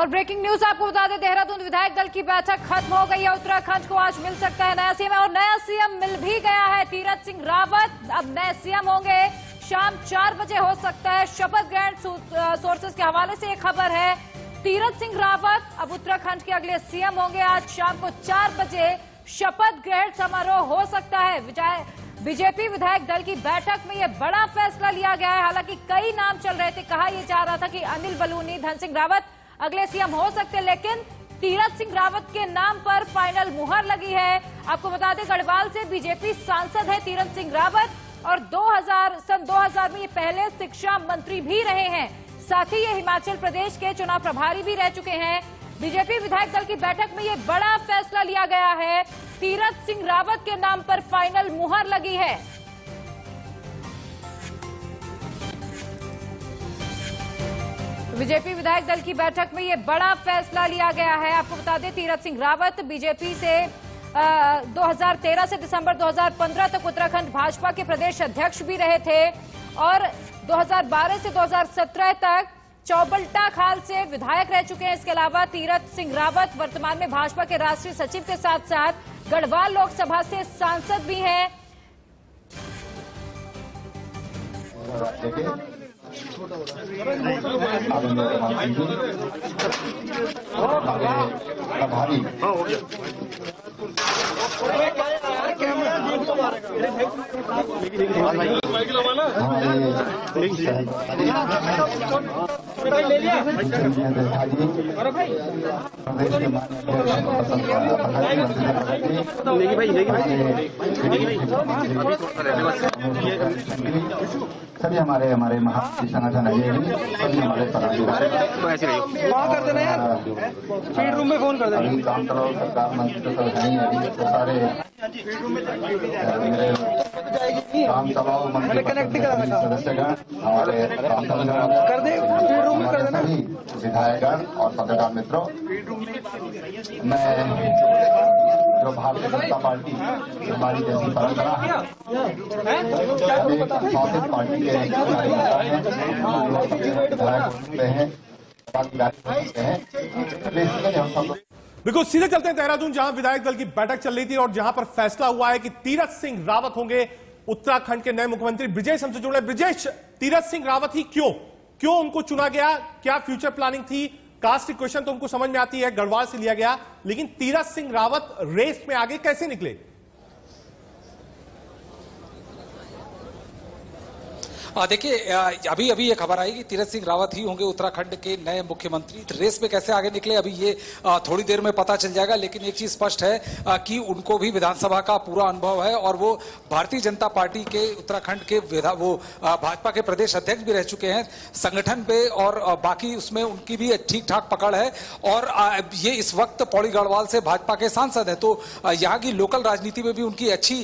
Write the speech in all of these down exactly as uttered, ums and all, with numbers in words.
और breaking news आपको बता दें, देहरादून विधायक दल की बैठक खत्म हो गई है। उत्तराखंड को आज मिल सकता है नया सीएम, और नया सीएम मिल भी गया है। तीरथ सिंह रावत अब नए सीएम होंगे। शाम चार बजे हो सकता है शपथ ग्रहण। सोर्सेस के हवाले से एक खबर है, तीरथ सिंह रावत अब उत्तराखंड के अगले सीएम होंगे। आज शाम को चार बजे शपथ ग्रहण समारोह हो सकता है। बीजेपी विधायक दल की बैठक में यह बड़ा फैसला लिया गया है। हालांकि कई नाम चल रहे थे, कहा यह जा रहा था कि अनिल बलूनी, धन सिंह रावत अगले सीएम हो सकते हैं, लेकिन तीरथ सिंह रावत के नाम पर फाइनल मुहर लगी है। आपको बता दें, गढ़वाल से बीजेपी सांसद है तीरथ सिंह रावत, और दो हजार सन दो हजार में ये पहले शिक्षा मंत्री भी रहे हैं। साथ ही ये हिमाचल प्रदेश के चुनाव प्रभारी भी रह चुके हैं। बीजेपी विधायक दल की बैठक में ये बड़ा फैसला लिया गया है। तीरथ सिंह रावत के नाम पर फाइनल मुहर लगी है। बीजेपी विधायक दल की बैठक में ये बड़ा फैसला लिया गया है। आपको बता दें, तीरथ सिंह रावत बीजेपी से आ, दो हजार तेरह से दिसंबर दो हजार पंद्रह तक उत्तराखंड भाजपा के प्रदेश अध्यक्ष भी रहे थे, और दो हजार बारह से दो हजार सत्रह तक चौबल्टा खाल से विधायक रह चुके हैं। इसके अलावा तीरथ सिंह रावत वर्तमान में भाजपा के राष्ट्रीय सचिव के साथ साथ गढ़वाल लोकसभा से सांसद भी हैं। सभी हमारे हमारे महान संगठन है, सभी हमारे फील्ड रूम में फोन कर देना, काम करो सरकार मंत्री सारे काम करो मंत्री सदस्यगण हमारे कर दे फील्ड रूम में कर देना विधायकगण और पत्रकार मित्रों, मैं जो भारतीय जनता पार्टी हमारी जैसी परंपरा है, शासित पार्टी के हैं। बिल्कुल सीधे चलते हैं देहरादून, जहां विधायक दल की बैठक चल रही थी और जहां पर फैसला हुआ है कि तीरथ सिंह रावत होंगे उत्तराखंड के नए मुख्यमंत्री। ब्रिजेश हमसे जुड़े। ब्रिजेश, तीरथ सिंह रावत ही क्यों क्यों उनको चुना गया? क्या फ्यूचर प्लानिंग थी? कास्ट इक्वेशन तो हमको समझ में आती है, गढ़वाल से लिया गया, लेकिन तीरथ सिंह रावत रेस में आगे कैसे निकले? देखिए, अभी अभी ये खबर आई कि तीरथ सिंह रावत ही होंगे उत्तराखंड के नए मुख्यमंत्री। रेस में कैसे आगे निकले, अभी ये थोड़ी देर में पता चल जाएगा, लेकिन एक चीज स्पष्ट है कि उनको भी विधानसभा का पूरा अनुभव है, और वो भारतीय जनता पार्टी के उत्तराखंड के वो भाजपा के प्रदेश अध्यक्ष भी रह चुके हैं। संगठन पे और बाकी उसमें उनकी भी ठीक ठाक पकड़ है, और ये इस वक्त पौड़ी गढ़वाल से भाजपा के सांसद हैं, तो यहाँ की लोकल राजनीति में भी उनकी अच्छी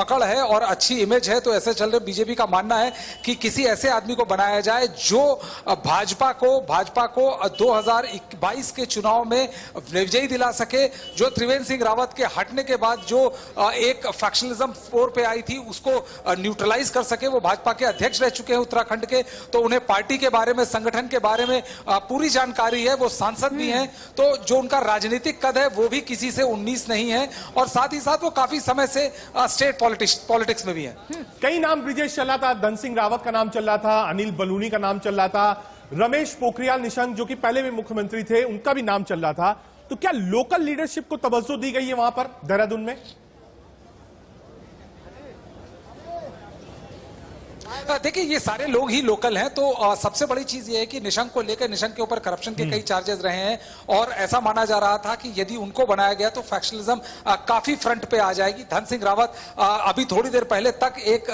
पकड़ है और अच्छी इमेज है। तो ऐसे चल रहे बीजेपी का मानना है कि किसी ऐसे आदमी को बनाया जाए जो भाजपा को भाजपा को दो हजार बाईस के चुनाव में विजयी दिला सके। जो त्रिवेंद्र सिंह रावत के हटने के बाद जो एक फैक्शनलिज्म फ्लोर पे आई थी, उसको न्यूट्रलाइज कर सके। वो भाजपा के अध्यक्ष रह चुके हैं उत्तराखंड के, तो उन्हें पार्टी के बारे में, संगठन के बारे में पूरी जानकारी है। वो सांसद भी हैं, तो जो उनका राजनीतिक कद है वो भी किसी से उन्नीस नहीं है, और साथ ही साथ वो काफी समय से स्टेट पॉलिटिक्स में भी है। कई नाम ब्रिजेश चला था, धन सिंह रावत का नाम चल रहा था, अनिल बलूनी का नाम चल रहा था, रमेश पोखरियाल निशंक जो कि पहले भी मुख्यमंत्री थे उनका भी नाम चल रहा था। तो क्या लोकल लीडरशिप को तवज्जो दी गई है वहां पर देहरादून में? देखिए, ये सारे लोग ही लोकल हैं, तो आ, सबसे बड़ी चीज ये है कि निशंक को लेकर, निशंक के ऊपर करप्शन के कई चार्जेस रहे हैं, और ऐसा माना जा रहा था कि यदि उनको बनाया गया तो फैक्शनलिज्म काफी फ्रंट पे आ जाएगी। धन सिंह रावत आ, अभी थोड़ी देर पहले तक एक आ,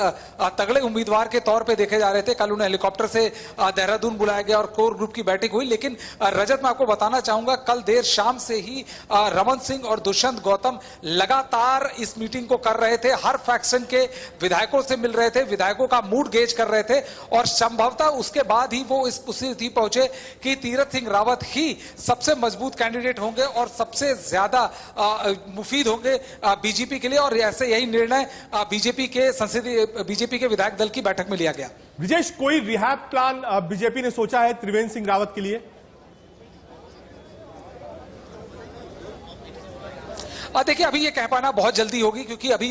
तगड़े उम्मीदवार के तौर पे देखे जा रहे थे। कल उन्हें हेलीकॉप्टर से देहरादून बुलाया गया और कोर ग्रुप की बैठक हुई, लेकिन आ, रजत, मैं आपको बताना चाहूंगा, कल देर शाम से ही आ, रमन सिंह और दुष्यंत गौतम लगातार इस मीटिंग को कर रहे थे। हर फैक्शन के विधायकों से मिल रहे थे, विधायकों का मूड गेज कर रहे थे, और संभवतः उसके बाद ही वो इस स्थिति पहुंचे कि तीरथ सिंह रावत ही सबसे मजबूत कैंडिडेट होंगे और सबसे ज्यादा मुफीद होंगे बीजेपी के लिए। और ऐसे यही निर्णय बीजेपी के संसदीय बीजेपी के विधायक दल की बैठक में लिया गया। ब्रिजेश, कोई रिहैब प्लान बीजेपी ने सोचा है त्रिवेंद्र सिंह रावत के लिए? देखिए अभी ये कह पाना बहुत जल्दी होगी क्योंकि अभी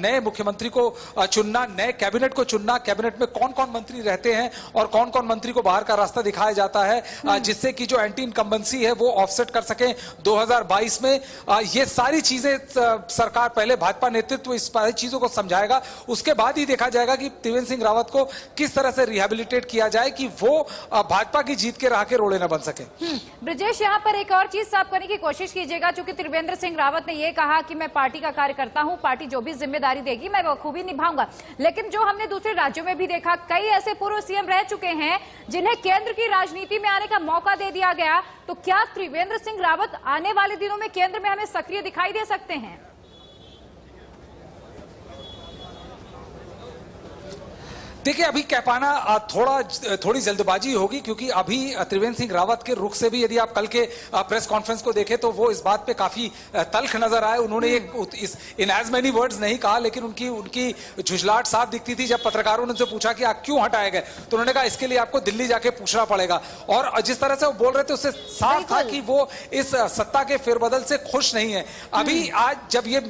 नए मुख्यमंत्री को चुनना, नए कैबिनेट को चुनना, कैबिनेट में कौन कौन मंत्री रहते हैं और कौन कौन मंत्री को बाहर का रास्ता दिखाया जाता है जिससे कि जो एंटी इनकम्बेंसी है वो ऑफसेट कर सके दो हज़ार बाईस में। ये सारी चीजें सरकार, पहले भाजपा नेतृत्व इस सारी चीजों को समझाएगा, उसके बाद ही देखा जाएगा कि त्रिवेंद्र सिंह रावत को किस तरह से रिहेबिलिटेट किया जाए कि वो भाजपा की जीत के राह के रोड़े न बन सके। ब्रजेश, यहाँ पर एक और चीज साफ करने की कोशिश कीजिएगा, चूंकि त्रिवेंद्र सिंह रावत ने यह कहा कि मैं पार्टी का कार्यकर्ता हूं, पार्टी जो भी जिम्मेदारी देगी मैं बखूबी निभाऊंगा, लेकिन जो हमने दूसरे राज्यों में भी देखा, कई ऐसे पूर्व सीएम रह चुके हैं जिन्हें केंद्र की राजनीति में आने का मौका दे दिया गया, तो क्या त्रिवेंद्र सिंह रावत आने वाले दिनों में केंद्र में हमें सक्रिय दिखाई दे सकते हैं? देखिए अभी कह पाना थोड़ा थोड़ी जल्दबाजी होगी क्योंकि अभी त्रिवेंद्र सिंह रावत के रुख से भी यदि आप कल के प्रेस कॉन्फ्रेंस को देखें तो वो इस बात पे काफी तल्ख नजर आए। उन्होंने एक इस इन एज मैनी वर्ड्स नहीं कहा, लेकिन उनकी उनकी झुझलाहट साफ दिखती थी। जब पत्रकारों ने उनसे पूछा कि आप क्यों हटाए गए तो उन्होंने कहा इसके लिए आपको दिल्ली जाके पूछना पड़ेगा, और जिस तरह से वो बोल रहे थे उससे साफ था कि वो इस सत्ता के फेरबदल से खुश नहीं है। अभी आज जब ये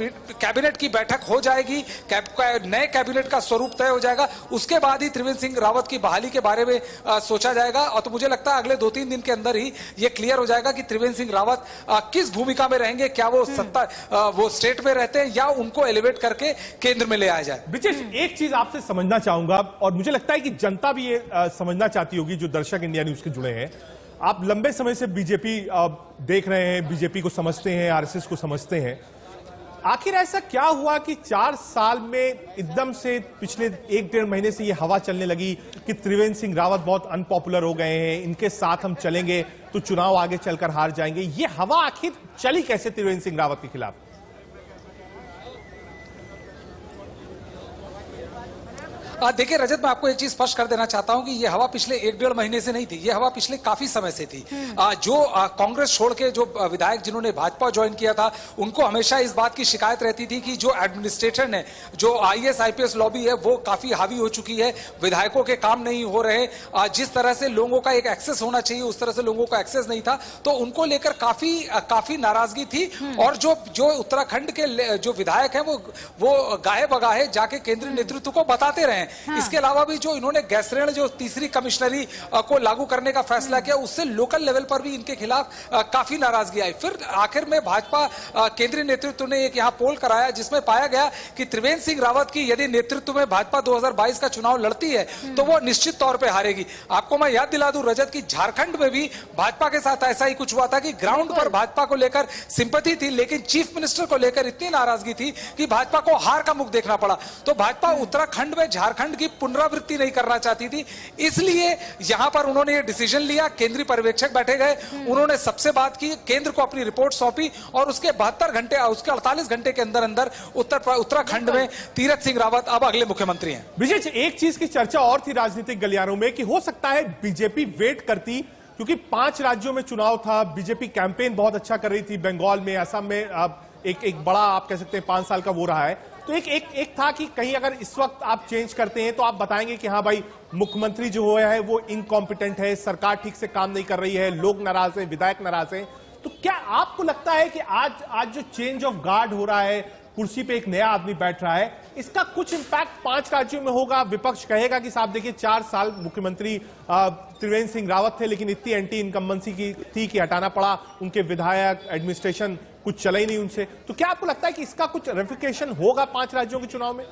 कैबिनेट की बैठक हो जाएगी, नए कैबिनेट का स्वरूप तय हो जाएगा, उसके बाद ही त्रिवेंद्र सिंह रावत की बहाली के बारे में आ, सोचा जाएगा। और तो मुझे लगता है अगले दो तीन दिन के अंदर ही ये क्लियर हो जाएगा कि त्रिवेंद्र सिंह रावत आ, किस भूमिका में रहेंगे, क्या वो सत्ता आ, वो स्टेट में रहते हैं या उनको एलिवेट करके केंद्र में ले आया जाए। ब्रिजेश, एक चीज आपसे समझना चाहूंगा और मुझे लगता है कि जनता भी ये आ, समझना चाहती होगी जो दर्शक इंडिया न्यूज के जुड़े हैं। आप लंबे समय से बीजेपी देख रहे हैं, बीजेपी को समझते हैं, आरएसएस को समझते हैं, आखिर ऐसा क्या हुआ कि चार साल में एकदम से पिछले एक डेढ़ महीने से ये हवा चलने लगी कि त्रिवेंद्र सिंह रावत बहुत अनपॉपुलर हो गए हैं, इनके साथ हम चलेंगे तो चुनाव आगे चलकर हार जाएंगे। ये हवा आखिर चली कैसे त्रिवेंद्र सिंह रावत के खिलाफ? देखिए रजत, मैं आपको एक चीज स्पष्ट कर देना चाहता हूं कि यह हवा पिछले एक डेढ़ महीने से नहीं थी, यह हवा पिछले काफी समय से थी। आ, जो कांग्रेस छोड़ के जो विधायक जिन्होंने भाजपा ज्वाइन किया था उनको हमेशा इस बात की शिकायत रहती थी कि जो एडमिनिस्ट्रेशन है, जो आईएएस आईपीएस लॉबी है वो काफी हावी हो चुकी है, विधायकों के काम नहीं हो रहे। आ, जिस तरह से लोगों का एक एक्सेस होना चाहिए उस तरह से लोगों का एक्सेस नहीं था, तो उनको लेकर काफी काफी नाराजगी थी। और जो जो उत्तराखंड के जो विधायक है वो वो गाहे बगाहे जाके केंद्रीय नेतृत्व को बताते रहे। हाँ। इसके अलावा भी जो इन्होंने गैस ऋण, जो तीसरी कमिश्नरी को लागू करने का फैसला किया, उससे लोकल लेवल पर भी इनके खिलाफ काफी नाराजगी आई। फिर आखिर में भाजपा केंद्रीय नेतृत्व ने एक यहां पोल कराया जिसमें पाया गया कि त्रिवेंद्र सिंह रावत की यदि नेतृत्व में भाजपा दो हज़ार बाईस का चुनाव लड़ती है तो वो निश्चित तौर पर हारेगी। आपको मैं याद दिला दूं रजत की झारखंड में भी भाजपा के साथ ऐसा ही कुछ हुआ था कि ग्राउंड पर भाजपा को लेकर सिंपैथी थी लेकिन चीफ मिनिस्टर को लेकर इतनी नाराजगी थी कि भाजपा को हार का मुख देखना पड़ा। तो भाजपा उत्तराखंड में झारखंड की पुनरावृत्ति नहीं करना चाहती थी, इसलिए यहां पर उन्होंने ये डिसीजन लिया। केंद्रीय पर्यवेक्षक बैठे गए, उन्होंने सबसे बात की, केंद्र को अपनी रिपोर्ट सौंपी और उसके बहत्तर घंटे उसके अड़तालीस घंटे के अंदर अंदर उत्तर उत्तराखंड में तीरथ सिंह रावत अब अगले मुख्यमंत्री हैं। विशेष एक चीज की चर्चा और थी राजनीतिक गलियारों में कि हो सकता है बीजेपी वेट करती, क्योंकि पांच राज्यों में चुनाव था, बीजेपी कैंपेन बहुत अच्छा कर रही थी, बंगाल में, असम में एक एक बड़ा आप कह सकते हैं पांच साल का वो रहा है। तो एक एक एक था कि कहीं अगर इस वक्त आप चेंज करते हैं तो आप बताएंगे कि हाँ भाई मुख्यमंत्री जो हुआ है वो इनकॉम्पिटेंट है, सरकार ठीक से काम नहीं कर रही है, लोग नाराज हैं, विधायक नाराज हैं। तो क्या आपको लगता है कि आज आज जो चेंज ऑफ गार्ड हो रहा है, कुर्सी पे एक नया आदमी बैठ रहा है, इसका कुछ इंपैक्ट पांच राज्यों में होगा? विपक्ष कहेगा कि साहब देखिए चार साल मुख्यमंत्री त्रिवेंद्र सिंह रावत थे लेकिन इतनी एंटी इनकम्बेंसी की थी कि हटाना पड़ा, उनके विधायक एडमिनिस्ट्रेशन कुछ चला ही नहीं उनसे। तो क्या आपको लगता है कि इसका कुछ रेफिकेशन होगा पांच राज्यों के चुनाव में?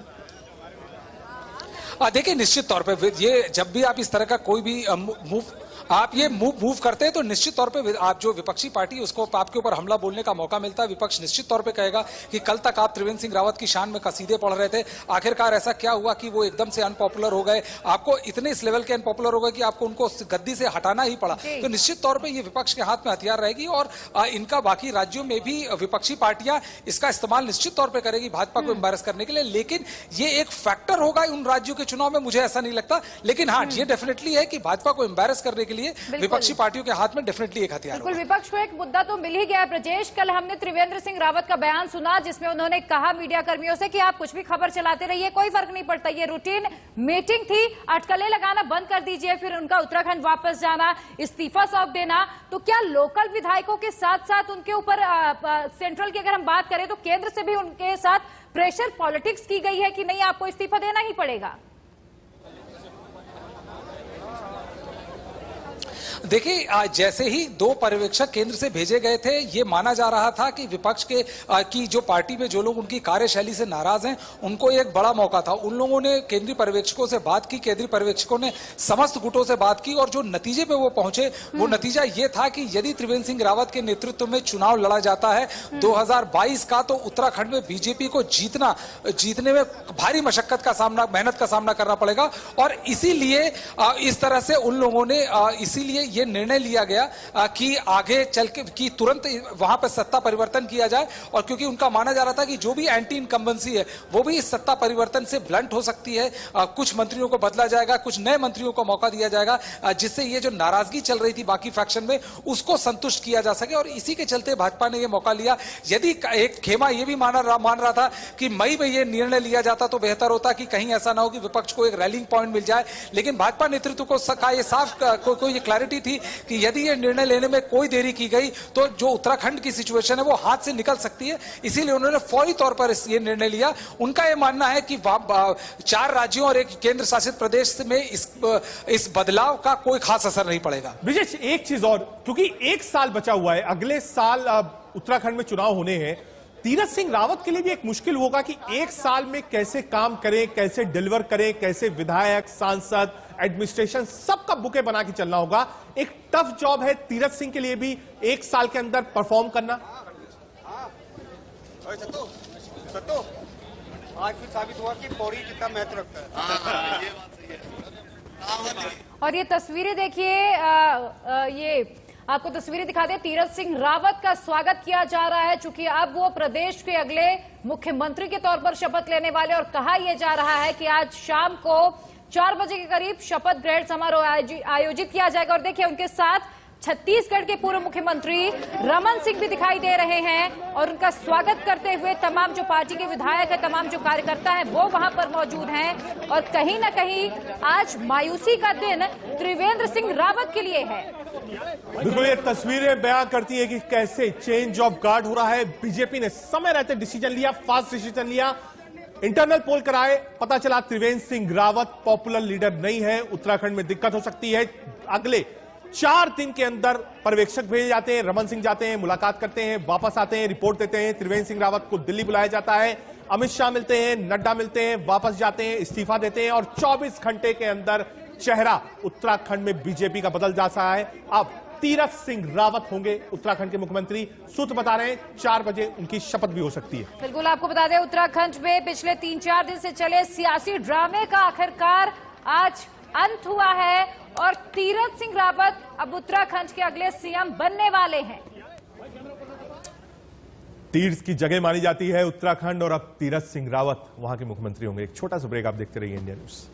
देखिए निश्चित तौर पे ये जब भी आप इस तरह का कोई भी मूव आप ये मूव मूव करते हैं तो निश्चित तौर पे आप जो विपक्षी पार्टी उसको आपके ऊपर हमला बोलने का मौका मिलता है। विपक्ष निश्चित तौर पे कहेगा कि कल तक आप त्रिवेंद्र सिंह रावत की शान में कसीदे पढ़ रहे थे, आखिरकार ऐसा क्या हुआ कि वो एकदम से अनपॉपुलर हो गए, आपको इतने इस लेवल के अनपॉपुलर हो गए कि आपको उनको गद्दी से हटाना ही पड़ा। तो निश्चित तौर पर यह विपक्ष के हाथ में हथियार रहेगी और इनका बाकी राज्यों में भी विपक्षी पार्टियां इसका इस्तेमाल निश्चित तौर पर करेगी भाजपा को एम्बेरस करने के लिए, लेकिन ये एक फैक्टर होगा उन राज्यों के चुनाव में, मुझे ऐसा नहीं लगता। लेकिन हाँ ये डेफिनेटली है कि भाजपा को एम्बेरस करने के के लिए विपक्षी पार्टियों के हाथ में डेफिनेटली एक हथियार। बिल्कुल, विपक्ष को एक मुद्दा तो मिल ही गया। ब्रजेश, कल हमने त्रिवेंद्र सिंह रावत का बयान सुना जिसमें उन्होंने कहा मीडिया कर्मियों से कि आप कुछ भी खबर चलाते रहिए, कोई फर्क नहीं पड़ता, ये रूटीन मीटिंग थी, अटकलें लगाना बंद कर दीजिए। फिर उनका उत्तराखंड वापस जाना, इस्तीफा सौंप देना। तो क्या लोकल विधायकों के साथ साथ उनके ऊपर सेंट्रल की अगर हम बात करें तो केंद्र से भी उनके साथ प्रेशर पॉलिटिक्स की गई है कि नहीं, आपको इस्तीफा देना ही पड़ेगा? देखिए, जैसे ही दो पर्यवेक्षक केंद्र से भेजे गए थे, ये माना जा रहा था कि विपक्ष के की जो पार्टी में जो लोग उनकी कार्यशैली से नाराज हैं उनको एक बड़ा मौका था। उन लोगों ने केंद्रीय पर्यवेक्षकों से बात की, केंद्रीय पर्यवेक्षकों ने समस्त गुटों से बात की और जो नतीजे पे वो पहुंचे वो नतीजा ये था कि यदि त्रिवेंद्र सिंह रावत के नेतृत्व में चुनाव लड़ा जाता है दो हजार बाईस का तो उत्तराखंड में बीजेपी को जीतना जीतने में भारी मशक्कत का सामना, मेहनत का सामना करना पड़ेगा। और इसीलिए इस तरह से उन लोगों ने इसीलिए ये निर्णय लिया गया कि आगे चल के कि तुरंत वहां पर सत्ता परिवर्तन किया जाए। और क्योंकि उनका माना जा रहा था कि जो भी एंटी इनकम्बेंसी है वो भी इस सत्ता परिवर्तन से ब्लंट हो सकती है, कुछ मंत्रियों को बदला जाएगा, कुछ नए मंत्रियों को मौका दिया जाएगा, जिससे ये जो नाराजगी चल रही थी बाकी फैक्शन में उसको संतुष्ट किया जा सके। और इसी के चलते भाजपा ने यह मौका लिया। यदि एक खेमा यह भी मान रहा था कि मई में यह निर्णय लिया जाता तो बेहतर होता कि कहीं ऐसा ना हो कि विपक्ष को एक रैलिंग पॉइंट मिल जाए, लेकिन भाजपा नेतृत्व को साफ कोई क्लैरिटी थी कि यदि ये निर्णय लेने में कोई देरी की गई तो जो उत्तराखंड की सिचुएशन है वो हाथ से निकल सकती है, इसीलिए उन्होंने फौरी तौर पर ये निर्णय लिया। उनका ये मानना है कि चार राज्यों और एक केंद्र शासित प्रदेश में इस इस बदलाव का कोई खास असर नहीं पड़ेगा। ब्रिजेश, एक चीज और, क्योंकि एक साल बचा हुआ है, अगले साल उत्तराखंड में चुनाव होने हैं, तीरथ सिंह रावत के लिए भी एक मुश्किल होगा कि एक साल में कैसे काम करें, कैसे डिलीवर करें, कैसे विधायक, सांसद, एडमिनिस्ट्रेशन सबका बुके बना के चलना होगा। एक टफ जॉब है तीरथ सिंह के लिए भी एक साल के अंदर परफॉर्म करना। सत्तू, सत्तू, आज फिर साबित हुआ कि पौड़ी कितना महत्व रखता है। और ये तस्वीरें देखिए, ये आपको तस्वीरें दिखा दें, तीरथ सिंह रावत का स्वागत किया जा रहा है चूंकि अब वो प्रदेश के अगले मुख्यमंत्री के तौर पर शपथ लेने वाले। और कहा यह जा रहा है कि आज शाम को चार बजे के करीब शपथ ग्रहण समारोह आयोजित किया जाएगा। और देखिए, उनके साथ छत्तीसगढ़ के पूर्व मुख्यमंत्री रमन सिंह भी दिखाई दे रहे हैं और उनका स्वागत करते हुए तमाम जो पार्टी के विधायक है, तमाम जो कार्यकर्ता है वो वहां पर मौजूद हैं। और कहीं ना कहीं आज मायूसी का दिन त्रिवेंद्र सिंह रावत के लिए है। बिल्कुल, ये तस्वीरें बयां करती है कि कैसे चेंज ऑफ गार्ड हो रहा है। बीजेपी ने समय रहते डिसीजन लिया, फास्ट डिसीजन लिया, इंटरनल पोल कराए, पता चला त्रिवेंद्र सिंह रावत पॉपुलर लीडर नहीं है, उत्तराखंड में दिक्कत हो सकती है। अगले चार दिन के अंदर पर्यवेक्षक भेजे जाते हैं, रमन सिंह जाते हैं, मुलाकात करते हैं, वापस आते हैं, रिपोर्ट देते हैं, त्रिवेंद्र सिंह रावत को दिल्ली बुलाया जाता है, अमित शाह मिलते हैं, नड्डा मिलते हैं, वापस जाते हैं, इस्तीफा देते हैं और चौबीस घंटे के अंदर चेहरा उत्तराखंड में बीजेपी का बदल जाता है। अब तीरथ सिंह रावत होंगे उत्तराखंड के मुख्यमंत्री, सूत्र बता रहे हैं चार बजे उनकी शपथ भी हो सकती है। बिल्कुल, आपको बता दें उत्तराखंड में पिछले तीन चार दिन से चले सियासी ड्रामे का आखिरकार आज अंत हुआ है और तीरथ सिंह रावत अब उत्तराखंड के अगले सीएम बनने वाले हैं। तीर्थ की जगह मानी जाती है उत्तराखंड और अब तीरथ सिंह रावत वहां के मुख्यमंत्री होंगे। एक छोटा सा ब्रेक, आप देखते रहिए इंडिया न्यूज।